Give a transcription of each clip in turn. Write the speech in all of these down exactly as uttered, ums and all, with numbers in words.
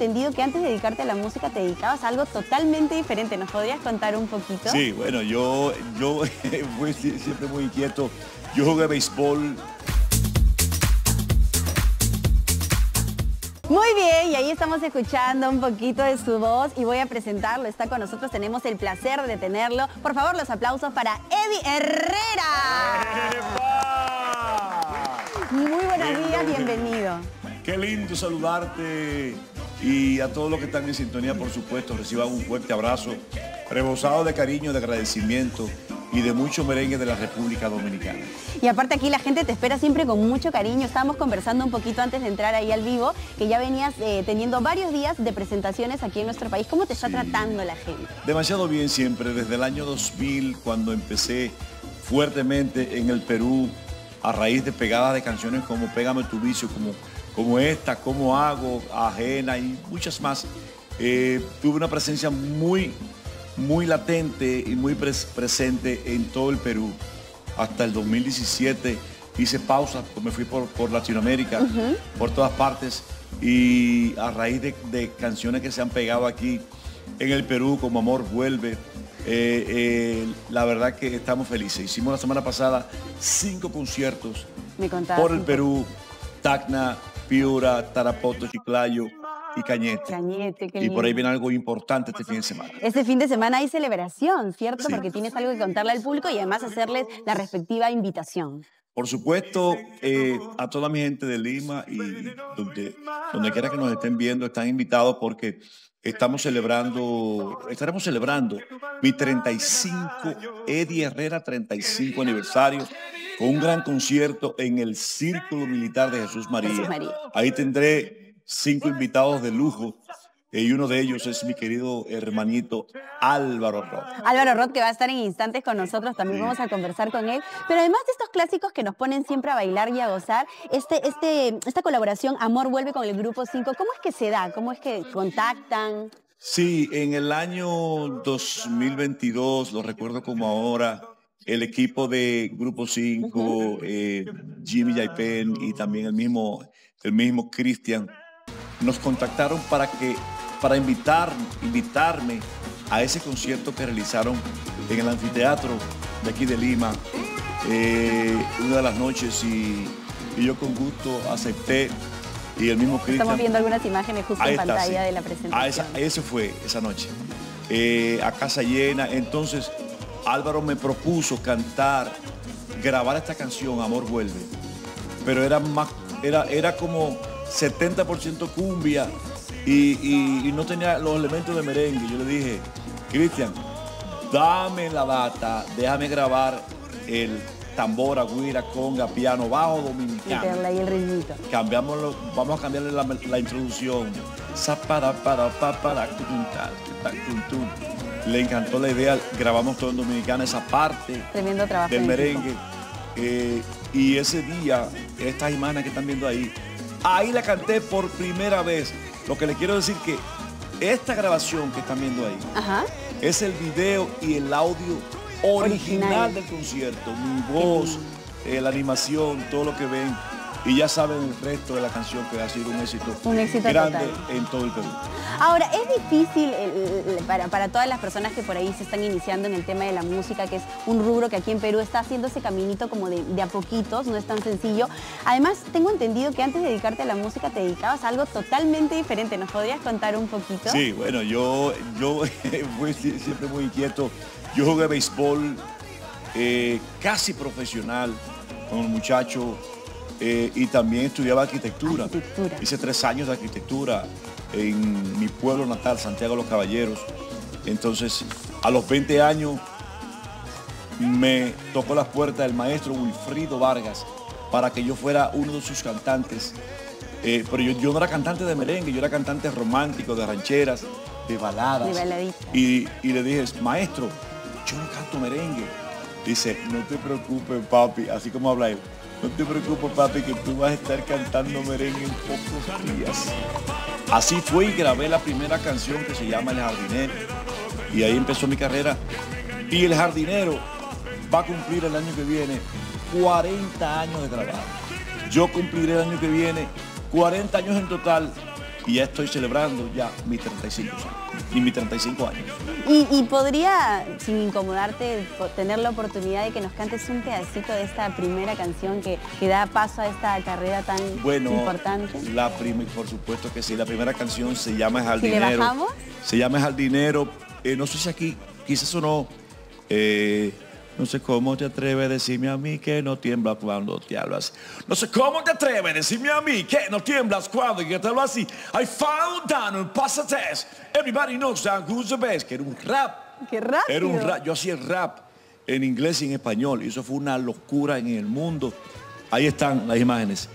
entendido que antes de dedicarte a la música te dedicabas a algo totalmente diferente. ¿Nos podrías contar un poquito? Sí, bueno, yo, yo fui siempre muy inquieto. Yo jugué béisbol. Muy bien, y ahí estamos escuchando un poquito de su voz y voy a presentarlo. Está con nosotros, tenemos el placer de tenerlo. Por favor, los aplausos para Eddy Herrera. ¡Epa! Muy buenos días, bienvenido. Qué lindo saludarte y a todos los que están en sintonía, por supuesto, reciban un fuerte abrazo, rebosado de cariño, de agradecimiento y de mucho merengue de la República Dominicana. Y aparte aquí la gente te espera siempre con mucho cariño. Estábamos conversando un poquito antes de entrar ahí al vivo, que ya venías eh, teniendo varios días de presentaciones aquí en nuestro país. ¿Cómo te está sí. tratando la gente? Demasiado bien siempre. Desde el año dos mil, cuando empecé fuertemente en el Perú, a raíz de pegadas de canciones como Pégame tu vicio, como, como esta, Cómo hago, Ajena y muchas más, eh, tuve una presencia muy... muy latente y muy pres presente en todo el Perú. Hasta el dos mil diecisiete hice pausa, pues me fui por, por Latinoamérica, uh-huh. por todas partes, y a raíz de, de canciones que se han pegado aquí en el Perú, como Amor Vuelve, eh, eh, la verdad que estamos felices. Hicimos la semana pasada cinco conciertos me contaba, por el Perú, Tacna, Piura, Tarapoto, Chiclayo, y Cañete. Cañete, qué lindo. Y por ahí viene algo importante este fin de semana. Este fin de semana hay celebración, ¿cierto? Sí. Porque tienes algo que contarle al público y además hacerles la respectiva invitación. Por supuesto, eh, a toda mi gente de Lima y donde, donde quiera que nos estén viendo, están invitados porque estamos celebrando, estaremos celebrando mi treinta y cinco, Eddy Herrera treinta y cinco aniversario, con un gran concierto en el Círculo Militar de Jesús María. Jesús María. Ahí tendré cinco invitados de lujo, y uno de ellos es mi querido hermanito Álvaro Roth. Álvaro Roth, que va a estar en instantes con nosotros, también sí. vamos a conversar con él. Pero además de estos clásicos que nos ponen siempre a bailar y a gozar, este, este, esta colaboración Amor Vuelve con el Grupo cinco, ¿cómo es que se da? ¿Cómo es que contactan? Sí, en el año dos mil veintidós, lo recuerdo como ahora, el equipo de Grupo cinco, uh-huh. eh, Jimmy Jaipen y también el mismo, el mismo Cristian, nos contactaron para, que, para invitar, invitarme a ese concierto que realizaron en el anfiteatro de aquí de Lima, eh, una de las noches, y, y yo con gusto acepté, y el mismo Cristian... Estamos viendo algunas imágenes justo en pantalla está, sí. de la presentación. A esa, eso fue esa noche, eh, a casa llena. Entonces Álvaro me propuso cantar, grabar esta canción, Amor Vuelve, pero era, más, era, era como... setenta por ciento cumbia y, y, y no tenía los elementos de merengue. Yo le dije, Cristian, dame la bata, déjame grabar el tambor, guira, conga, piano, bajo dominicano. Y el ritmito. Cambiámoslo, vamos a cambiarle la, la introducción. Para, para, para, para, le encantó la idea, grabamos todo en dominicano, esa parte tremendo trabajo del merengue. Eh, y ese día, estas imágenes que están viendo ahí, ahí la canté por primera vez. Lo que le quiero decir que esta grabación que están viendo ahí ajá. es el video y el audio original, original. del concierto. Mi voz, eh, la animación, todo lo que ven. Y ya saben el resto de la canción, que ha sido un éxito, un éxito grande total. En todo el Perú. Ahora, es difícil eh, para, para todas las personas que por ahí se están iniciando en el tema de la música, que es un rubro que aquí en Perú está haciendo ese caminito como de, de a poquitos, no es tan sencillo. Además, tengo entendido que antes de dedicarte a la música te dedicabas a algo totalmente diferente. ¿Nos podrías contar un poquito? Sí, bueno, yo, yo fui siempre muy inquieto. Yo jugué béisbol eh, casi profesional con un muchacho. Eh, y también estudiaba arquitectura. arquitectura. Hice tres años de arquitectura en mi pueblo natal, Santiago los Caballeros. Entonces, a los veinte años me tocó las puertas del maestro Wilfrido Vargas para que yo fuera uno de sus cantantes. Eh, pero yo, yo no era cantante de merengue, yo era cantante romántico, de rancheras, de baladas. De y, y le dije, maestro, yo no canto merengue. Dice, no te preocupes, papi, así como habla él. No te preocupes, papi, que tú vas a estar cantando merengue en pocos días. Así fue y grabé la primera canción que se llama El Jardinero. Y ahí empezó mi carrera. Y El Jardinero va a cumplir el año que viene cuarenta años de trabajo. Yo cumpliré el año que viene cuarenta años en total y ya estoy celebrando ya mis treinta y cinco años. ¿Y, y podría, sin incomodarte, tener la oportunidad de que nos cantes un pedacito de esta primera canción que, que da paso a esta carrera tan bueno, importante? La prima, por supuesto que sí, la primera canción se llama Es al ¿Si Dinero. ¿Le bajamos? Se llama Es al Dinero. Eh, no sé si aquí, quizás o no... Eh, no sé cómo te atreves a decirme a mí que no tiemblas cuando te hablas. No sé cómo te atreves a decirme a mí que no tiemblas cuando yo te hablo así. I found down and pass a test. Everybody knows that who's the best. Que era un rap. ¡Qué rápido! Era un rap. Yo hacía rap en inglés y en español. Y eso fue una locura en el mundo. Ahí están las imágenes.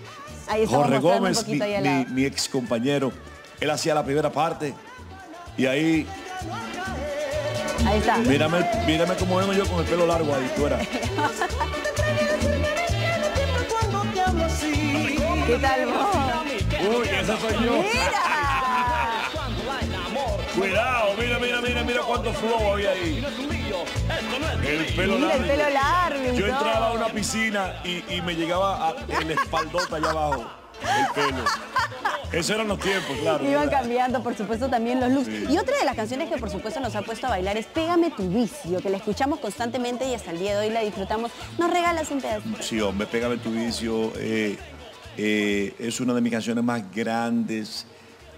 Ahí Jorge Gómez, mi, mi, mi ex compañero, él hacía la primera parte. Y ahí... Ahí está. Mírame, mírame cómo vengo yo con el pelo largo ahí fuera. ¿Qué tal vos? Uy, esa soy yo. ¡Mira! Cuidado, mira, mira, mira, mira cuánto flow había ahí. El pelo mira, largo. El pelo largo. Yo entraba a una piscina y, y me llegaba a, en la espaldota allá abajo. El pelo. Esos eran los tiempos, claro. Iban cambiando, por supuesto, también los looks. Sí. Y otra de las canciones que, por supuesto, nos ha puesto a bailar es Pégame tu vicio, que la escuchamos constantemente y hasta el día de hoy la disfrutamos. ¿Nos regalas un pedacito? Sí, hombre, Pégame tu vicio eh, eh, es una de mis canciones más grandes.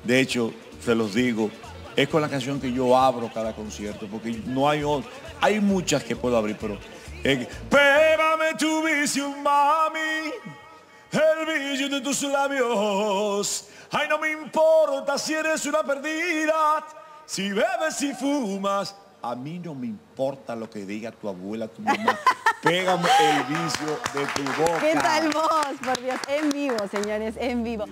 De hecho, se los digo, es con la canción que yo abro cada concierto, porque no hay otra. Hay muchas que puedo abrir, pero... Eh, Pégame tu vicio, mami, el brillo de tus labios. Ay, no me importa si eres una perdida, si bebes y fumas. A mí no me importa lo que diga tu abuela, tu mamá. Pégame el vicio de tu boca. ¿Qué tal vos? Por Dios, en vivo, señores, en vivo.